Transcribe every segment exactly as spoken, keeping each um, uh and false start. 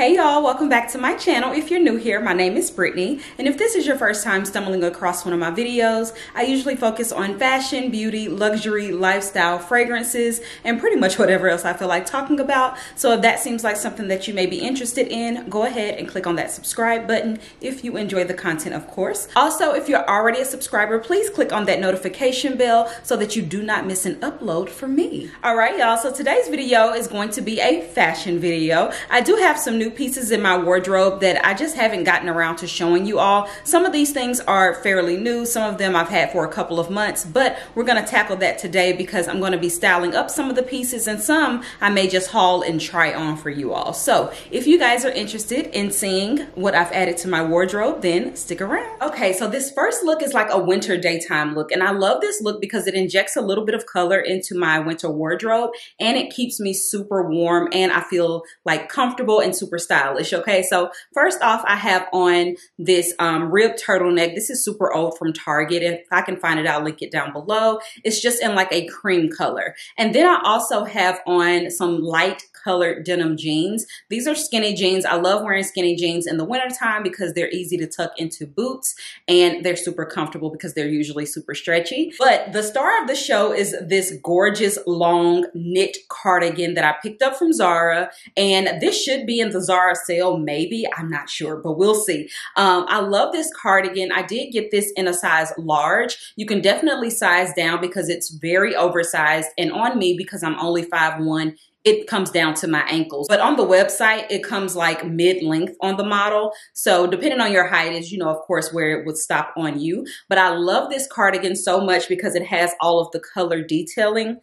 Hey y'all, welcome back to my channel. If you're new here, my name is Brittany, and if this is your first time stumbling across one of my videos, I usually focus on fashion, beauty, luxury, lifestyle, fragrances, and pretty much whatever else I feel like talking about. So if that seems like something that you may be interested in, go ahead and click on that subscribe button if you enjoy the content, of course. Also, if you're already a subscriber, please click on that notification bell so that you do not miss an upload from me. All right, y'all, so today's video is going to be a fashion video. I do have some new pieces in my wardrobe that I just haven't gotten around to showing you all. Some of these things are fairly new, some of them I've had for a couple of months, but we're going to tackle that today because I'm going to be styling up some of the pieces and some I may just haul and try on for you all. So if you guys are interested in seeing what I've added to my wardrobe, then stick around. Okay, so this first look is like a winter daytime look, and I love this look because it injects a little bit of color into my winter wardrobe and it keeps me super warm and I feel like comfortable and super stylish. Okay, so first off, I have on this um, ribbed turtleneck. This is super old from Target. If I can find it, I'll link it down below. It's just in like a cream color. And then I also have on some light colored denim jeans. These are skinny jeans. I love wearing skinny jeans in the wintertime because they're easy to tuck into boots and they're super comfortable because they're usually super stretchy. But the star of the show is this gorgeous long knit cardigan that I picked up from Zara, and this should be in the Zara sale, maybe, I'm not sure, but we'll see. Um, I love this cardigan. I did get this in a size large. You can definitely size down because it's very oversized, and on me because I'm only five one. It comes down to my ankles, but on the website, it comes like mid-length on the model. So depending on your height is, you know, of course, where it would stop on you. But I love this cardigan so much because it has all of the color detailing.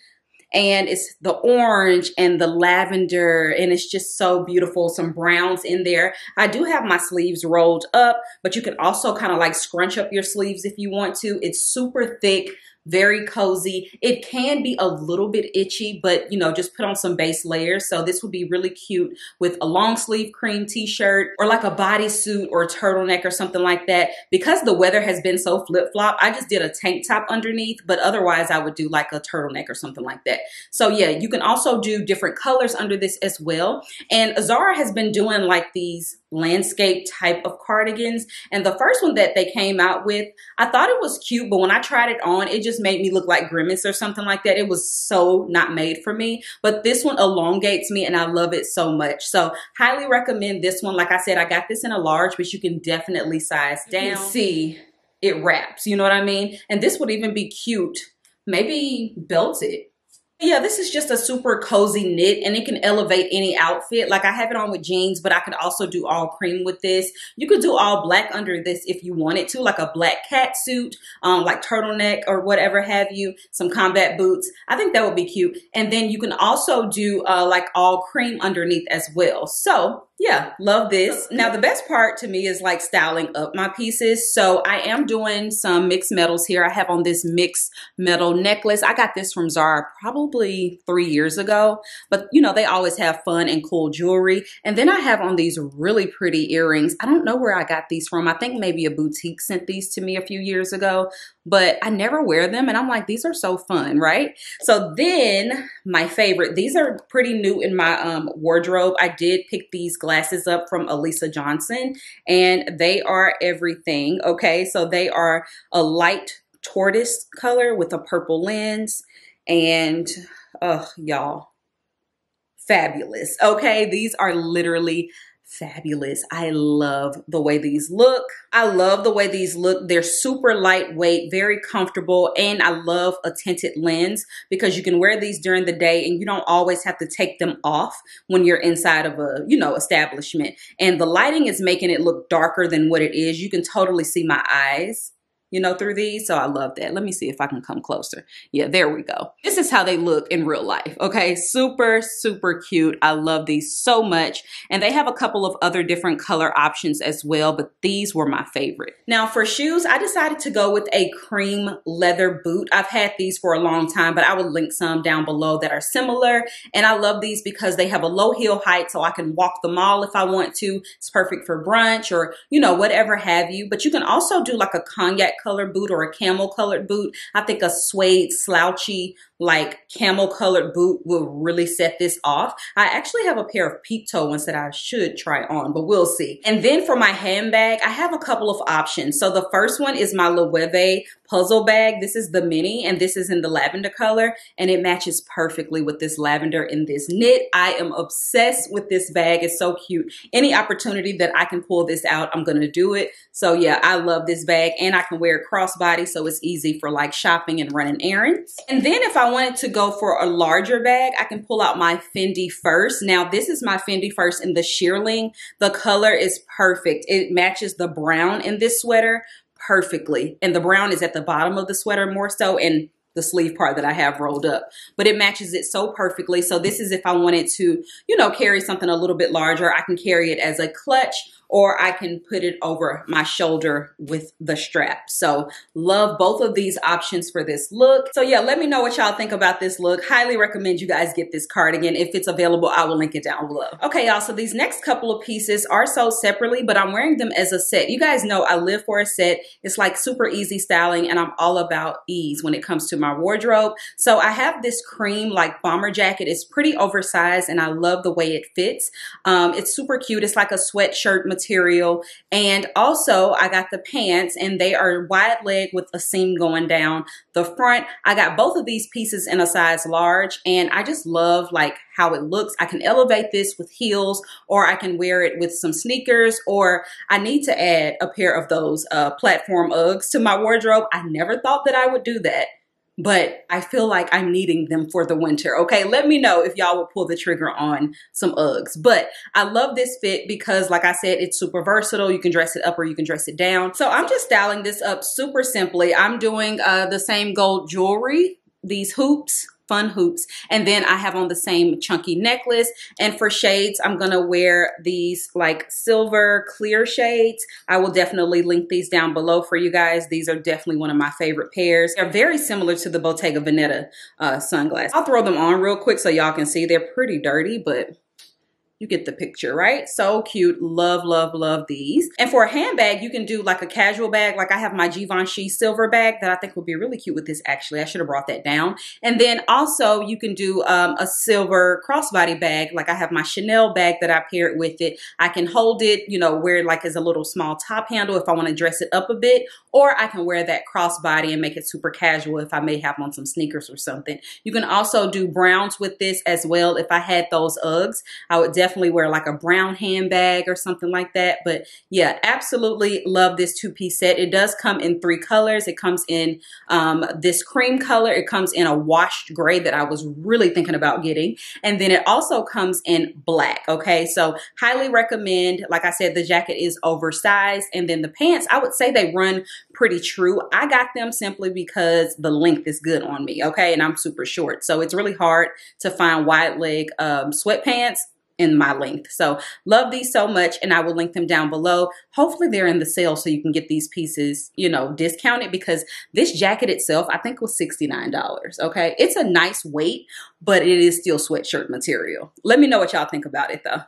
And it's the orange and the lavender, and it's just so beautiful. Some browns in there. I do have my sleeves rolled up, but you can also kind of like scrunch up your sleeves if you want to. It's super thick, very cozy. It can be a little bit itchy, but you know, just put on some base layers. So this would be really cute with a long sleeve cream t-shirt or like a bodysuit or a turtleneck or something like that. Because the weather has been so flip-flop, I just did a tank top underneath, but otherwise I would do like a turtleneck or something like that. So yeah, you can also do different colors under this as well. And Zara has been doing like these landscape type of cardigans, and the first one that they came out with, I thought it was cute, but when I tried it on, it just made me look like Grimace or something like that. It was so not made for me, but this one elongates me and I love it so much. So highly recommend this one. Like I said, I got this in a large, but you can definitely size down. You can see it wraps, you know what I mean? And this would even be cute, maybe belted. Yeah, this is just a super cozy knit, and it can elevate any outfit. Like I have it on with jeans, but I could also do all cream with this. You could do all black under this if you wanted to, like a black cat suit, um, like turtleneck or whatever have you, some combat boots. I think that would be cute. And then you can also do uh, like all cream underneath as well. So yeah, love this. Now the best part to me is like styling up my pieces. So I am doing some mixed metals here. I have on this mixed metal necklace. I got this from Zara probably three years ago, but you know, they always have fun and cool jewelry. And then I have on these really pretty earrings. I don't know where I got these from. I think maybe a boutique sent these to me a few years ago, but I never wear them. And I'm like, these are so fun, right? So then my favorite, these are pretty new in my um, wardrobe. I did pick these glasses up from Elisa Johnson, and they are everything. Okay, so they are a light tortoise color with a purple lens, and oh y'all, fabulous. Okay, these are literally fabulous. I love the way these look. I love the way these look. They're super lightweight, very comfortable, and I love a tinted lens because you can wear these during the day and you don't always have to take them off when you're inside of a, you know, establishment. And the lighting is making it look darker than what it is. You can totally see my eyes, you know, through these. So I love that. Let me see if I can come closer. Yeah, there we go. This is how they look in real life. Okay, super, super cute. I love these so much. And they have a couple of other different color options as well, but these were my favorite. Now for shoes, I decided to go with a cream leather boot. I've had these for a long time, but I will link some down below that are similar. And I love these because they have a low heel height, so I can walk the mall if I want to. It's perfect for brunch or, you know, whatever have you. But you can also do like a cognac color boot or a camel colored boot. I think a suede slouchy like camel colored boot will really set this off. I actually have a pair of peep toe ones that I should try on, but we'll see. And then for my handbag, I have a couple of options. So the first one is my Loewe puzzle bag. This is the mini, and this is in the lavender color, and it matches perfectly with this lavender in this knit. I am obsessed with this bag. It's so cute. Any opportunity that I can pull this out, I'm gonna do it. So yeah, I love this bag, and I can wear it crossbody, so it's easy for like shopping and running errands. And then if I wanted to go for a larger bag, I can pull out my Fendi First. Now this is my Fendi First in the shearling. The color is perfect. It matches the brown in this sweater perfectly, and the brown is at the bottom of the sweater more so, and the sleeve part that I have rolled up, but it matches it so perfectly. So this is if I wanted to, you know, carry something a little bit larger. I can carry it as a clutch, or I can put it over my shoulder with the strap. So love both of these options for this look. So yeah, let me know what y'all think about this look. Highly recommend you guys get this cardigan. If it's available, I will link it down below. Okay, y'all, so these next couple of pieces are sold separately, but I'm wearing them as a set. You guys know I live for a set. It's like super easy styling, and I'm all about ease when it comes to my wardrobe. So I have this cream like bomber jacket. It's pretty oversized, and I love the way it fits. Um, it's super cute. It's like a sweatshirt material. material and also I got the pants, and they are wide leg with a seam going down the front. I got both of these pieces in a size large, and I just love like how it looks. I can elevate this with heels, or I can wear it with some sneakers, or I need to add a pair of those uh, platform Uggs to my wardrobe. I never thought that I would do that, but I feel like I'm needing them for the winter. Okay, let me know if y'all would pull the trigger on some Uggs. But I love this fit because, like I said, it's super versatile. You can dress it up or you can dress it down. So I'm just styling this up super simply. I'm doing uh, the same gold jewelry, these hoops, fun hoops, and then I have on the same chunky necklace. And for shades, I'm gonna wear these like silver clear shades. I will definitely link these down below for you guys. These are definitely one of my favorite pairs. They're very similar to the Bottega Veneta uh, sunglasses. I'll throw them on real quick so y'all can see. They're pretty dirty, but you get the picture, right? So cute. Love, love, love these. And for a handbag, you can do like a casual bag. Like I have my Givenchy silver bag that I think would be really cute with this, actually. I should have brought that down. And then also you can do um, a silver crossbody bag. Like I have my Chanel bag that I paired with it. I can hold it, you know, wear it like as a little small top handle if I want to dress it up a bit, or I can wear that crossbody and make it super casual if I may have on some sneakers or something. You can also do browns with this as well. If I had those Uggs, I would definitely Definitely wear like a brown handbag or something like that. But yeah, absolutely love this two-piece set. It does come in three colors. It comes in um, this cream color. It comes in a washed gray that I was really thinking about getting. And then it also comes in black, okay? So highly recommend. Like I said, the jacket is oversized. And then the pants, I would say they run pretty true. I got them simply because the length is good on me, okay? And I'm super short. So it's really hard to find wide leg um, sweatpants in my length. So love these so much, and I will link them down below. Hopefully they're in the sale so you can get these pieces, you know, discounted, because this jacket itself I think was sixty-nine dollars, okay? It's a nice weight, but it is still sweatshirt material. Let me know what y'all think about it though.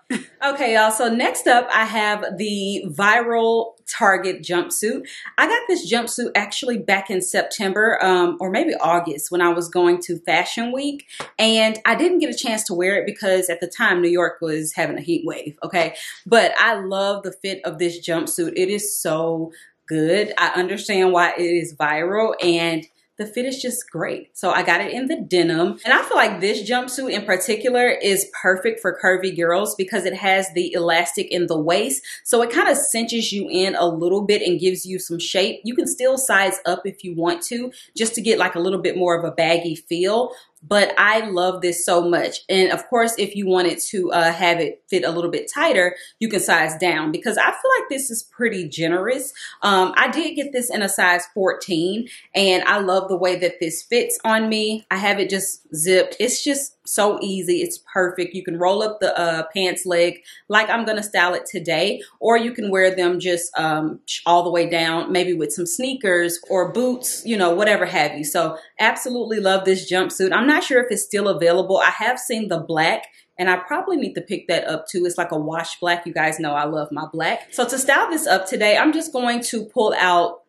Okay, y'all, so next up I have the viral Target jumpsuit. I got this jumpsuit actually back in September um, or maybe August when I was going to Fashion Week, and I didn't get a chance to wear it because at the time New York was having a heat wave, okay? But I love the fit of this jumpsuit. It is so good. I understand why it is viral, and the fit is just great. So I got it in the denim, and I feel like this jumpsuit in particular is perfect for curvy girls because it has the elastic in the waist. So it kind of cinches you in a little bit and gives you some shape. You can still size up if you want to, just to get like a little bit more of a baggy feel. But I love this so much. And of course, if you wanted to uh, have it fit a little bit tighter, you can size down, because I feel like this is pretty generous. Um, I did get this in a size fourteen, and I love the way that this fits on me. I have it just zipped. It's just so easy. It's perfect. You can roll up the uh, pants leg like I'm going to style it today, or you can wear them just um, all the way down, maybe with some sneakers or boots, you know, whatever have you. So absolutely love this jumpsuit. I'm not sure if it's still available. I have seen the black, and I probably need to pick that up too. It's like a wash black. You guys know I love my black. So to style this up today, I'm just going to pull out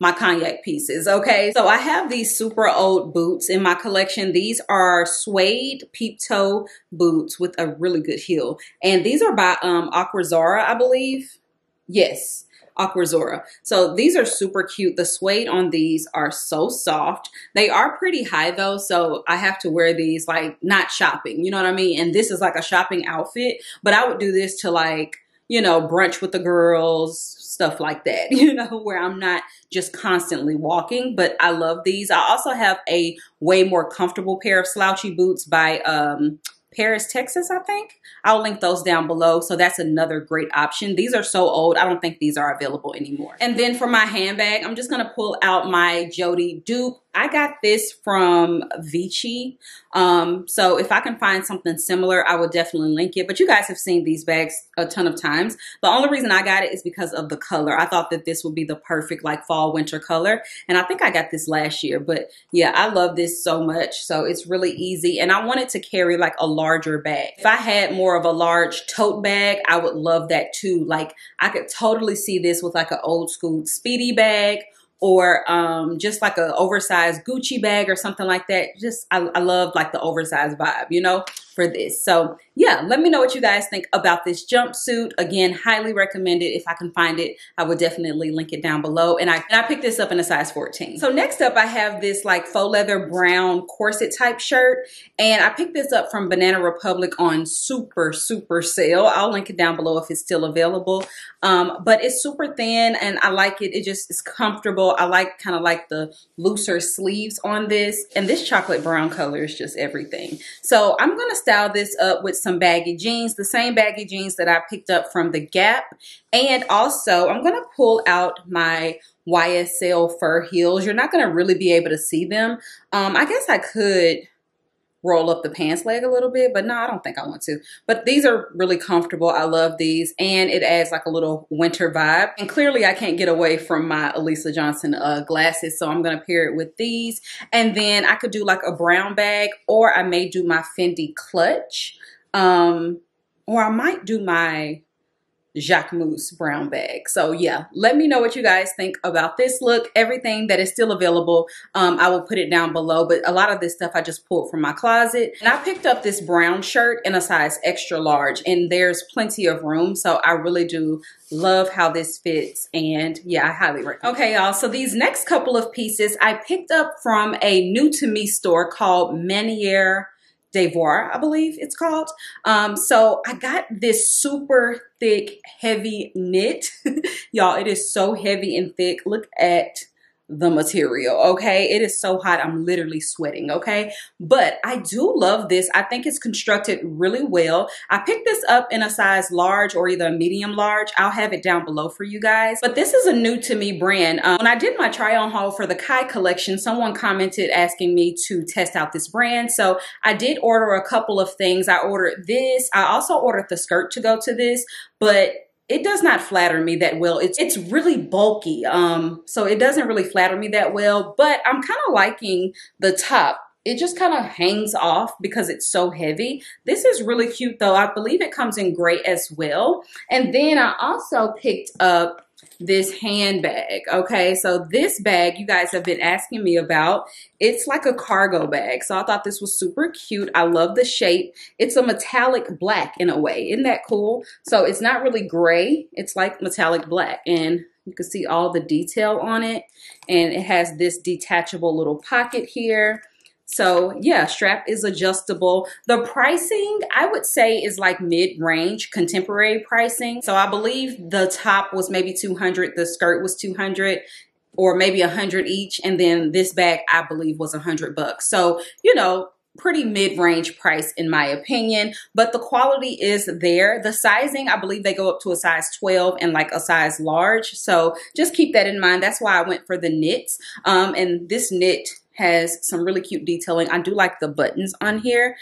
my cognac pieces, okay? So I have these super old boots in my collection. These are suede peep toe boots with a really good heel. And these are by um, Aquazzura, I believe. Yes, Aquazzura. So these are super cute. The suede on these are so soft. They are pretty high though, so I have to wear these like not shopping, you know what I mean? And this is like a shopping outfit, but I would do this to like, you know, brunch with the girls, stuff like that, you know, where I'm not just constantly walking. But I love these. I also have a way more comfortable pair of slouchy boots by um, Paris, Texas, I think. I'll link those down below. So that's another great option. These are so old, I don't think these are available anymore. And then for my handbag, I'm just gonna pull out my Jody dupe. I got this from Vici. Um, so if I can find something similar, I will definitely link it. But you guys have seen these bags a ton of times. The only reason I got it is because of the color. I thought that this would be the perfect like fall winter color. And I think I got this last year, but yeah, I love this so much. So it's really easy. And I wanted to carry like a larger bag. If I had more of a large tote bag, I would love that too. Like I could totally see this with like an old school Speedy bag, or um, just like an oversized Gucci bag or something like that. Just, I, I love like the oversized vibe, you know, for this. So yeah, let me know what you guys think about this jumpsuit. Again, highly recommend it. If I can find it, I would definitely link it down below. And I, and I picked this up in a size fourteen. So next up, I have this like faux leather brown corset type shirt. And I picked this up from Banana Republic on super, super sale. I'll link it down below if it's still available. Um, but it's super thin and I like it. It just is comfortable. I like kind of like the looser sleeves on this. And this chocolate brown color is just everything. So I'm going to style this up with some baggy jeans, the same baggy jeans that I picked up from the Gap. And also I'm going to pull out my Y S L fur heels. You're not going to really be able to see them. Um, I guess I could roll up the pants leg a little bit, but no, I don't think I want to. But these are really comfortable. I love these. And it adds like a little winter vibe. And clearly I can't get away from my Elisa Johnson uh, glasses. So I'm going to pair it with these. And then I could do like a brown bag, or I may do my Fendi clutch. Um, or I might do my Jacquemus brown bag. So yeah, let me know what you guys think about this look. Everything that is still available, um, I will put it down below, but a lot of this stuff I just pulled from my closet. And I picked up this brown shirt in a size extra large, and there's plenty of room. So I really do love how this fits, and yeah, I highly recommend. Okay, y'all, so these next couple of pieces I picked up from a new to me store called Manière Devoir, I believe it's called. Um, so I got this super thick, heavy knit. Y'all, it is so heavy and thick. Look at the material, okay? It is so hot, I'm literally sweating, okay? But I do love this. I think it's constructed really well. I picked this up in a size large or either a medium large. I'll have it down below for you guys. But this is a new to me brand. Um, when I did my try on haul for the Kai collection, someone commented asking me to test out this brand. So I did order a couple of things. I ordered this. I also ordered the skirt to go to this, but it does not flatter me that well. It's it's really bulky, um, so it doesn't really flatter me that well, but I'm kind of liking the top. It just kind of hangs off because it's so heavy. This is really cute though. I believe it comes in gray as well. And then I also picked up this handbag, okay? So this bag you guys have been asking me about. It's like a cargo bag, so I thought this was super cute. I love the shape. It's a metallic black in a way. Isn't that cool? So it's not really gray. It's like metallic black, and you can see all the detail on it, and it has this detachable little pocket here. So yeah, strap is adjustable. The pricing, I would say, is like mid-range contemporary pricing. So I believe the top was maybe two hundred dollars, the skirt was two hundred dollars, or maybe one hundred dollars each. And then this bag, I believe, was one hundred bucks. So, you know, pretty mid-range price in my opinion, but the quality is there. The sizing, I believe they go up to a size twelve and like a size large. So just keep that in mind. That's why I went for the knits. Um, and this knit has some really cute detailing. I do like the buttons on here,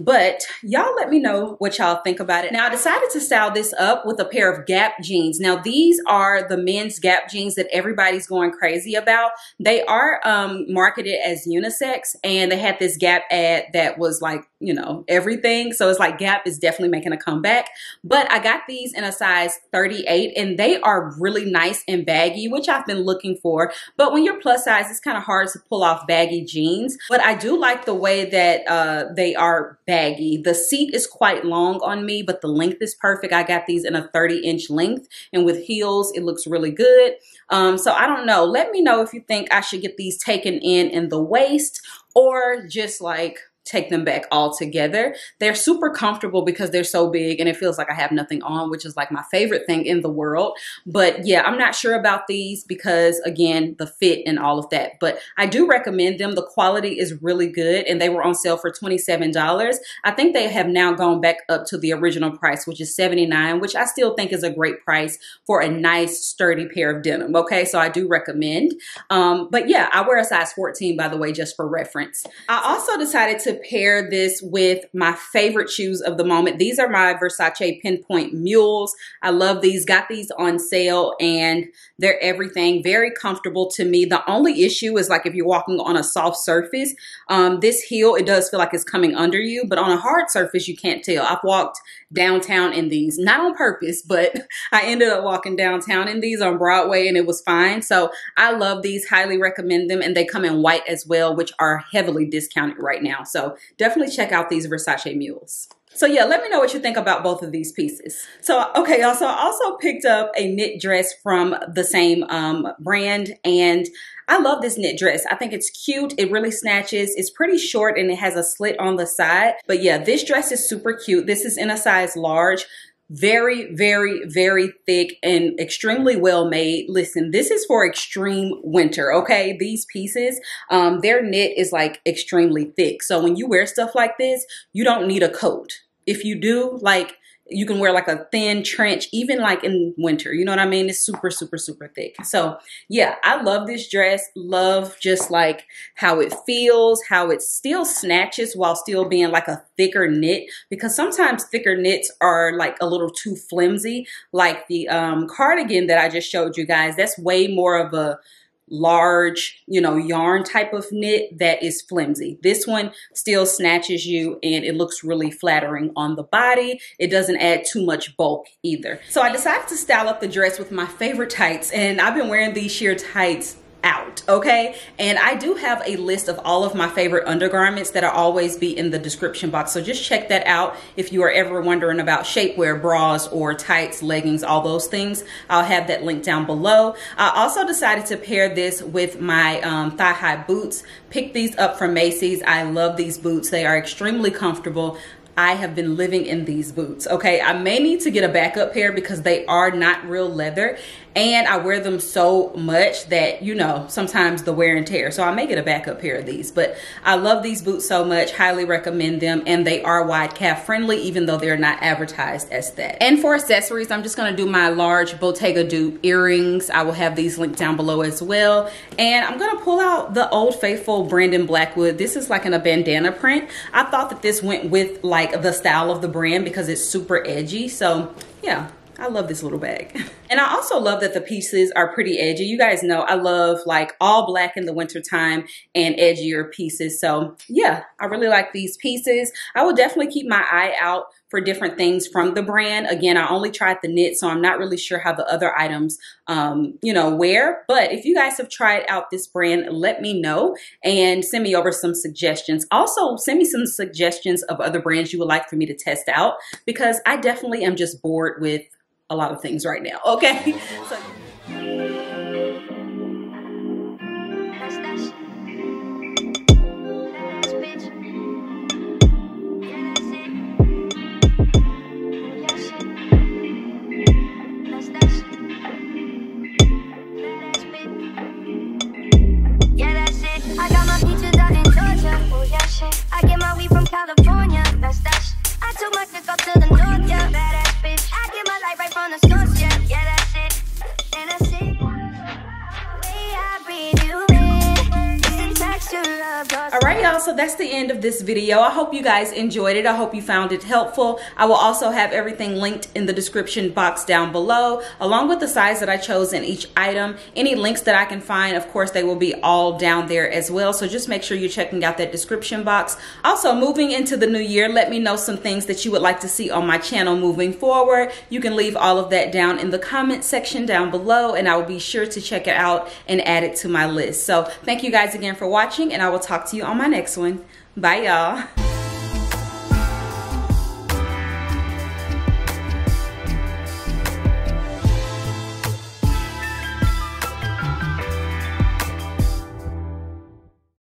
But y'all let me know what y'all think about it. Now, I decided to style this up with a pair of Gap jeans. Now, these are the men's Gap jeans that everybody's going crazy about. They are um, marketed as unisex, and they had this Gap ad that was like, you know, everything. So it's like Gap is definitely making a comeback. But I got these in a size thirty-eight, and they are really nice and baggy, which I've been looking for. But when you're plus size, it's kind of hard to pull off baggy jeans. But I do like the way that uh, they are baggy. The seat is quite long on me, but the length is perfect. I got these in a thirty inch length, and with heels, it looks really good. Um, so I don't know. Let me know if you think I should get these taken in in the waist or just like take them back all together. They're super comfortable because they're so big and it feels like I have nothing on, which is like my favorite thing in the world. But yeah, I'm not sure about these because again, the fit and all of that, but I do recommend them. The quality is really good and they were on sale for twenty-seven dollars. I think they have now gone back up to the original price, which is seventy-nine dollars, which I still think is a great price for a nice sturdy pair of denim. Okay, so I do recommend. Um, but yeah, I wear a size fourteen, by the way, just for reference. I also decided to pair this with my favorite shoes of the moment. These are my Versace Pinpoint Mules. I love these. Got these on sale and they're everything. Very comfortable to me. The only issue is like if you're walking on a soft surface, um, this heel, it does feel like it's coming under you, but on a hard surface, you can't tell. I've walked downtown in these, not on purpose, but I ended up walking downtown in these on Broadway and it was fine. So I love these, highly recommend them. And they come in white as well, which are heavily discounted right now. So So definitely check out these Versace Mules. So yeah, let me know what you think about both of these pieces. So, okay, y'all, so I also picked up a knit dress from the same um, brand, and I love this knit dress. I think it's cute. It really snatches. It's pretty short and it has a slit on the side. But yeah, this dress is super cute. This is in a size large. Very, very, very thick and extremely well made. Listen, this is for extreme winter, okay? These pieces, um, their knit is like extremely thick. So when you wear stuff like this, you don't need a coat. If you do, like, you can wear like a thin trench, even like in winter, you know what I mean? It's super, super, super thick. So yeah, I love this dress. Love just like how it feels, how it still snatches while still being like a thicker knit, because sometimes thicker knits are like a little too flimsy. Like the um, cardigan that I just showed you guys, that's way more of a large, you know, yarn type of knit that is flimsy. This one still snatches you and it looks really flattering on the body. It doesn't add too much bulk either. So I decided to style up the dress with my favorite tights, and I've been wearing these sheer tights out, okay? And I do have a list of all of my favorite undergarments that'll always be in the description box. So just check that out if you are ever wondering about shapewear, bras or tights, leggings, all those things. I'll have that link down below. I also decided to pair this with my um, thigh-high boots. Picked these up from Macy's. I love these boots. They are extremely comfortable. I have been living in these boots, okay? I may need to get a backup pair because they are not real leather, and I wear them so much that, you know, sometimes the wear and tear. So I may get a backup pair of these, but I love these boots so much, highly recommend them, and they are wide calf friendly, even though they're not advertised as that. And for accessories, I'm just gonna do my large Bottega dupe earrings. I will have these linked down below as well. And I'm gonna pull out the Old Faithful Brandon Blackwood. This is like in a bandana print. I thought that this went with like the style of the brand because it's super edgy. So yeah, I love this little bag. And I also love that the pieces are pretty edgy. You guys know I love like all black in the winter time and edgier pieces. So yeah, I really like these pieces. I will definitely keep my eye out for different things from the brand. Again, I only tried the knit, so I'm not really sure how the other items, um, you know, wear. But if you guys have tried out this brand, let me know and send me over some suggestions. Also, send me some suggestions of other brands you would like for me to test out, because I definitely am just bored with a lot of things right now, okay? So I get my weed from California, that's that shit. I took my dick up to the north, yeah, badass bitch. I get my light right from the source, yeah, yeah, that's it. And that's it. The way I breathe you in, it's the texture of your skin. All right. right, y'all, so that's the end of this video. I hope you guys enjoyed it. I hope you found it helpful. I will also have everything linked in the description box down below, along with the size that I chose in each item. Any links that I can find, of course, they will be all down there as well. So just make sure you're checking out that description box. Also, moving into the new year, let me know some things that you would like to see on my channel moving forward. You can leave all of that down in the comment section down below, and I will be sure to check it out and add it to my list. So thank you guys again for watching, and I will talk to you on my next one. Bye, y'all.